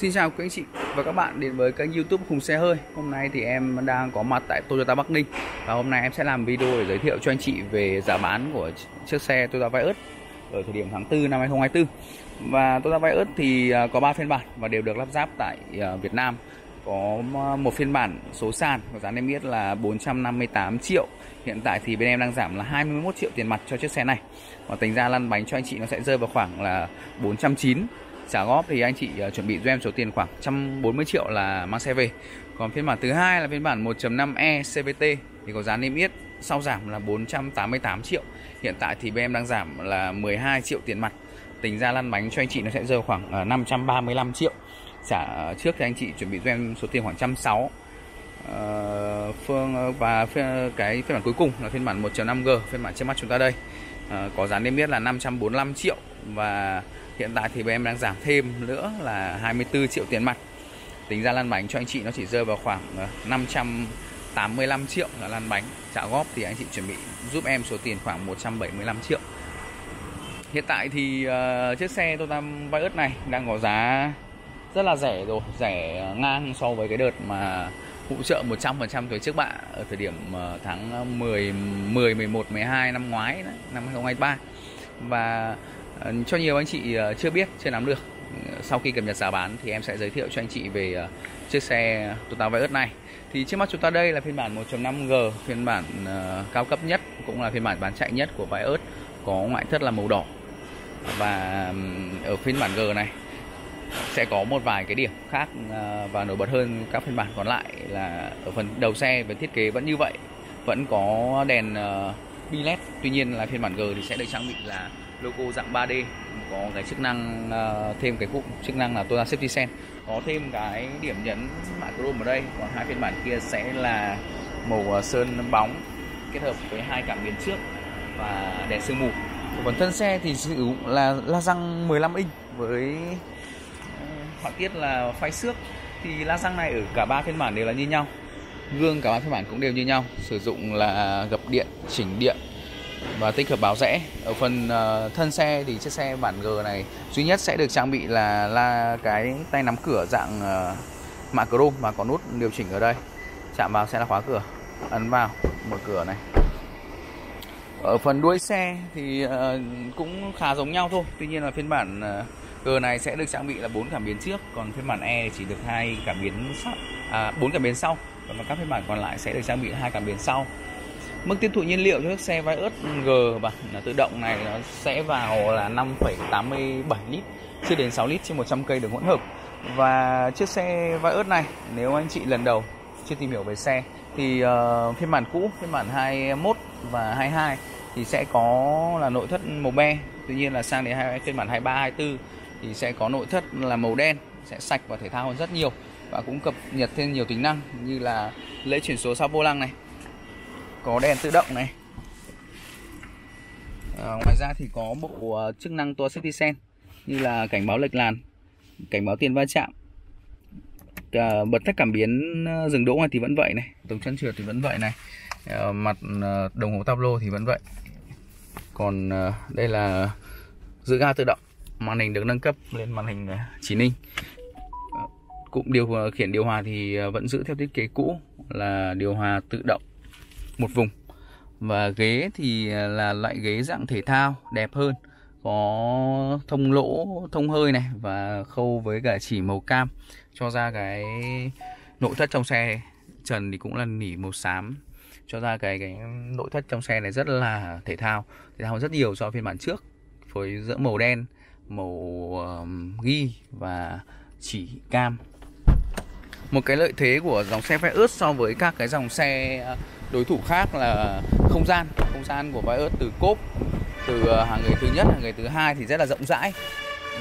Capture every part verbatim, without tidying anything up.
Xin chào quý anh chị và các bạn đến với kênh YouTube Hùng Xe Hơi. Hôm nay thì em đang có mặt tại Toyota Bắc Ninh. Và hôm nay em sẽ làm video để giới thiệu cho anh chị về giá bán của chiếc xe Toyota Vios ở thời điểm tháng tư năm hai nghìn không trăm hai mươi tư. Và Toyota Vios thì có ba phiên bản và đều được lắp ráp tại Việt Nam. Có một phiên bản số sàn có giá niêm yết là bốn trăm năm mươi tám triệu. Hiện tại thì bên em đang giảm là hai mươi mốt triệu tiền mặt cho chiếc xe này. Và tính ra lăn bánh cho anh chị nó sẽ rơi vào khoảng là bốn trăm chín mươi. Trả góp thì anh chị chuẩn bị cho em số tiền khoảng một trăm bốn mươi triệu là mang xe về. Còn phiên bản thứ hai là phiên bản một chấm năm E xê vê tê thì có giá niêm yết sau giảm là bốn trăm tám mươi tám triệu. Hiện tại thì bên em đang giảm là mười hai triệu tiền mặt. Tính ra lăn bánh cho anh chị nó sẽ rơi khoảng năm trăm ba mươi lăm triệu. Trả trước thì anh chị chuẩn bị cho em số tiền khoảng một trăm sáu mươi. Uh, phương và phương, cái phiên bản cuối cùng là phiên bản một chấm năm G, phiên bản trước mắt chúng ta đây, uh, có giá niêm yết là năm trăm bốn mươi lăm triệu và hiện tại thì bên em đang giảm thêm nữa là hai mươi tư triệu tiền mặt. Tính ra lăn bánh cho anh chị nó chỉ rơi vào khoảng năm trăm tám mươi lăm triệu là lăn bánh. Trả góp thì anh chị chuẩn bị giúp em số tiền khoảng một trăm bảy mươi lăm triệu. Hiện tại thì uh, chiếc xe Toyota Vios này đang có giá rất là rẻ rồi, rẻ ngang so với cái đợt mà hỗ trợ một trăm phần trăm thuế trước bạ ở thời điểm tháng mười, mười, mười một, mười hai năm ngoái, năm hai nghìn không trăm hai mươi ba. Và cho nhiều anh chị chưa biết, chưa nắm được, sau khi cập nhật giá bán thì em sẽ giới thiệu cho anh chị về chiếc xe Toyota Vios này. Thì trước mắt chúng ta đây là phiên bản một chấm năm G, phiên bản cao cấp nhất, cũng là phiên bản bán chạy nhất của Vios, có ngoại thất là màu đỏ. Và ở phiên bản G này sẽ có một vài cái điểm khác và nổi bật hơn các phiên bản còn lại là ở phần đầu xe về thiết kế vẫn như vậy, vẫn có đèn bi led. Tuy nhiên là phiên bản G thì sẽ được trang bị là logo dạng ba D, có cái chức năng thêm cái cụm chức năng là Toyota Safety Sense, có thêm cái điểm nhấn mã chrome ở đây. Còn hai phiên bản kia sẽ là màu sơn bóng kết hợp với hai cảm biến trước và đèn sương mù. Còn thân xe thì sử dụng là la răng mười lăm inch với họa tiết là phanh xước. Thì la răng này ở cả ba phiên bản đều là như nhau, gương cả ba phiên bản cũng đều như nhau, sử dụng là gập điện, chỉnh điện và tích hợp báo rẽ. Ở phần thân xe thì chiếc xe bản G này duy nhất sẽ được trang bị là, là cái tay nắm cửa dạng mạ chrome mà có nút điều chỉnh ở đây, chạm vào sẽ là khóa cửa, ấn vào mở cửa này. Ở phần đuôi xe thì cũng khá giống nhau thôi, tuy nhiên là phiên bản G này sẽ được trang bị là bốn cảm biến trước, còn phiên bản E chỉ được hai cảm biến sau, à, bốn cảm biến sau. Còn các phiên bản còn lại sẽ được trang bị hai cảm biến sau. Mức tiêu thụ nhiên liệu cho chiếc xe Vios G bản tự động này nó sẽ vào là năm phẩy tám mươi bảy lít, chưa đến sáu lít trên một trăm cây đường hỗn hợp. Và chiếc xe Vios này nếu anh chị lần đầu chưa tìm hiểu về xe thì uh, phiên bản cũ, phiên bản hai mốt và hai hai thì sẽ có là nội thất màu be. Tuy nhiên là sang đến phiên bản hai ba, hai tư thì sẽ có nội thất là màu đen, sẽ sạch và thể thao hơn rất nhiều, và cũng cập nhật thêm nhiều tính năng như là lễ chuyển số sau vô lăng này, có đèn tự động này. À, ngoài ra thì có bộ chức năng Toyota Safety Sense như là cảnh báo lệch làn, cảnh báo tiền va chạm, à, bật tắt cảm biến dừng đỗ này thì vẫn vậy này, tống chân trượt thì vẫn vậy này, à, mặt đồng hồ tablo thì vẫn vậy. Còn à, đây là giữ ga tự động, màn hình được nâng cấp lên màn hình chín inch. Cụm điều khiển điều hòa thì vẫn giữ theo thiết kế cũ là điều hòa tự động một vùng. Và ghế thì là loại ghế dạng thể thao đẹp hơn, có thông lỗ thông hơi này và khâu với cả chỉ màu cam, cho ra cái nội thất trong xe. Trần thì cũng là nỉ màu xám, cho ra cái cái nội thất trong xe này rất là thể thao, thể thao rất nhiều so phiên bản trước, phối giữa màu đen, màu ghi và chỉ cam. Một cái lợi thế của dòng xe Vios so với các cái dòng xe đối thủ khác là không gian. Không gian của Vios từ cốp, từ hàng ghế thứ nhất, hàng ghế thứ hai thì rất là rộng rãi.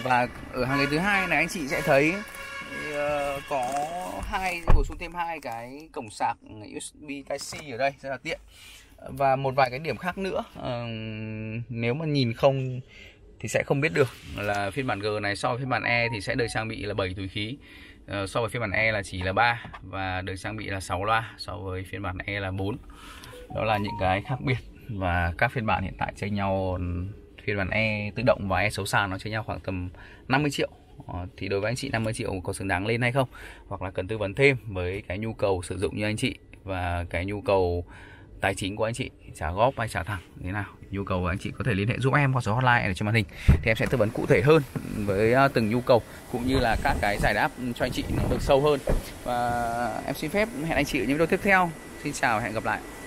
Và ở hàng ghế thứ hai này anh chị sẽ thấy có hai bổ sung thêm hai cái cổng sạc u ét bê Type C ở đây, rất là tiện. Và một vài cái điểm khác nữa, nếu mà nhìn không thì sẽ không biết được là phiên bản G này so với phiên bản E thì sẽ được trang bị là bảy túi khí, so với phiên bản E là chỉ là ba, và được trang bị là sáu loa, so với phiên bản E là bốn. Đó là những cái khác biệt. Và các phiên bản hiện tại chênh nhau, phiên bản E tự động và E số sàn nó chênh nhau khoảng tầm năm mươi triệu thì đối với anh chị năm mươi triệu có xứng đáng lên hay không, hoặc là cần tư vấn thêm với cái nhu cầu sử dụng như anh chị và cái nhu cầu tài chính của anh chị, trả góp hay trả thẳng thế nào, nhu cầu anh chị có thể liên hệ giúp em qua số hotline ở trên màn hình thì em sẽ tư vấn cụ thể hơn với từng nhu cầu cũng như là các cái giải đáp cho anh chị nó được sâu hơn. Và em xin phép hẹn anh chị ở những video tiếp theo. Xin chào và hẹn gặp lại.